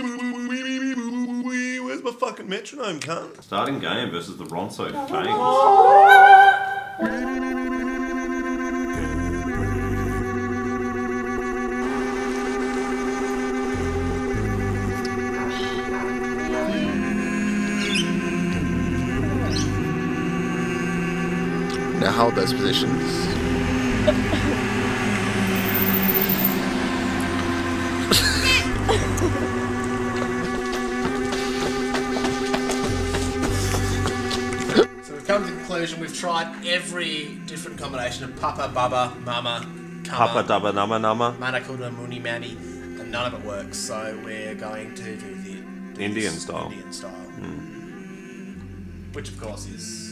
Where's my fucking metronome, cunt? Starting game versus the Ronso Kings. Now hold those positions. So we've come to the conclusion we've tried every different combination of Papa, Baba, Mama, Kama, Papa, Daba, Nama, Nama, Manakuda, Muni, Mani, and none of it works. So we're going to do the Indian style. Indian style. Mm. Which of course is...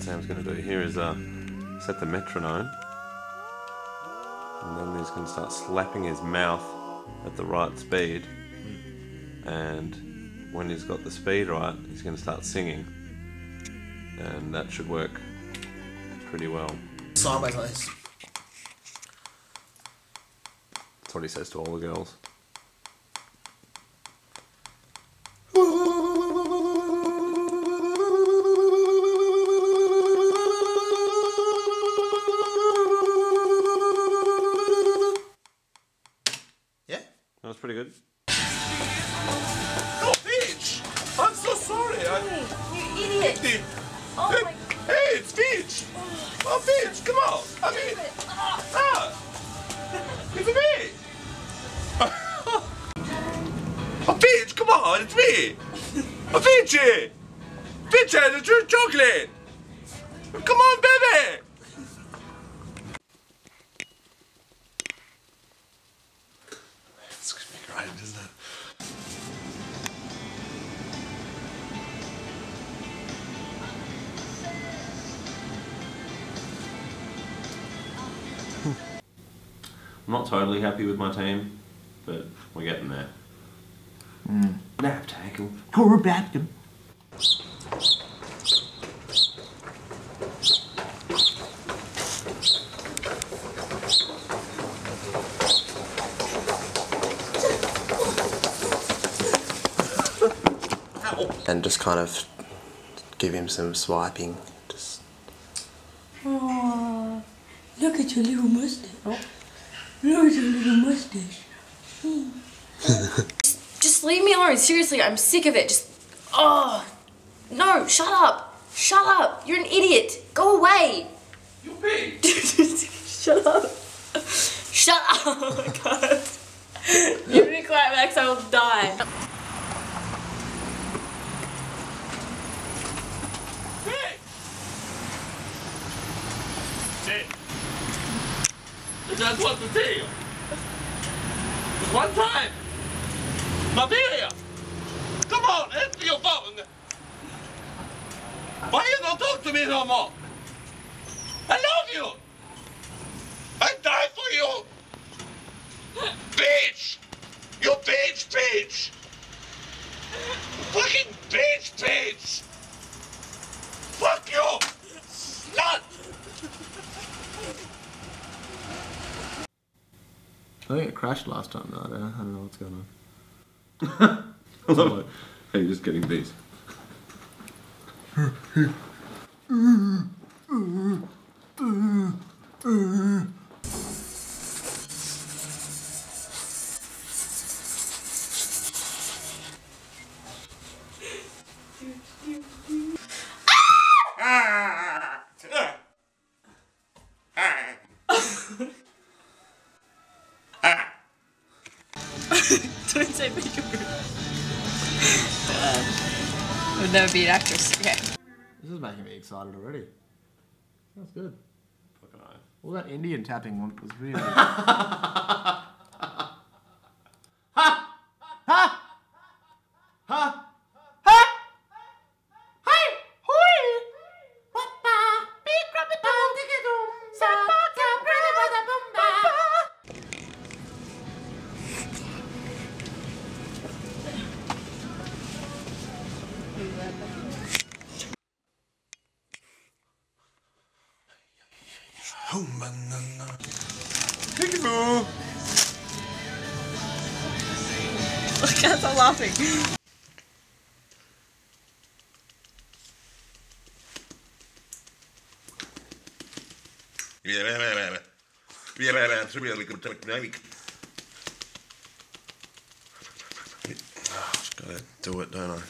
Sam's going to do here is set the metronome, and then he's going to start slapping his mouth at the right speed, and when he's got the speed right, he's going to start singing, and that should work pretty well. Sideways like this. That's what he says to all the girls. That's pretty good. Oh, Peach! I'm so sorry! You idiot! Hey, it's Peach! Oh, Peach, come on! I mean... It's me! Oh, Peach, come on! It's me! Oh, Peachy! Peachy, the true chocolate! Come on, baby! Isn't it? I'm not totally happy with my team, but we're getting there. Nap tackle. Corabaptum. And just kind of give him some swiping. Just. Oh, look at your little mustache. Oh. Look at your little mustache. Just leave me alone. Seriously, I'm sick of it. Just. Oh. No, shut up. Shut up. You're an idiot. Go away. You're big. Shut up. Shut up. Oh my God. Give me quiet, Max. I will die. That's what the deal. Just one time. Mabilia! Come on, answer your phone. Why you don't talk to me no more? I love you! I die for you! Bitch! You bitch, bitch! Fucking bitch, bitch! Fuck you! Slut! I think it crashed last time, though. I don't know what's going on. I love it. Hey, you're just getting these. Don't say peekaboo. I would never be an actress. Okay. This is making me excited already. That's good. Fucking eye. All that Indian tapping one was really. Ha! Ha! Ha! Ha! Peekaboo! Look at the laughing. Just gotta do it, don't I?